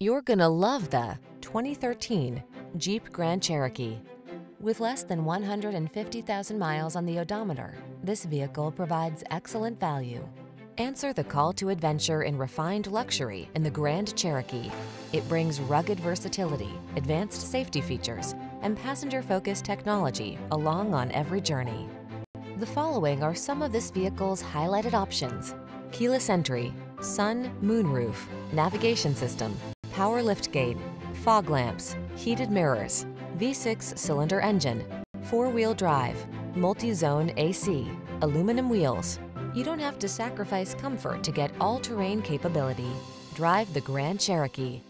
You're gonna love the 2013 Jeep Grand Cherokee. With less than 150,000 miles on the odometer, this vehicle provides excellent value. Answer the call to adventure in refined luxury in the Grand Cherokee. It brings rugged versatility, advanced safety features, and passenger-focused technology along on every journey. The following are some of this vehicle's highlighted options: keyless entry, sun, moonroof, navigation system, power liftgate, fog lamps, heated mirrors, V6 cylinder engine, four-wheel drive, multi-zone AC, aluminum wheels. You don't have to sacrifice comfort to get all-terrain capability. Drive the Grand Cherokee.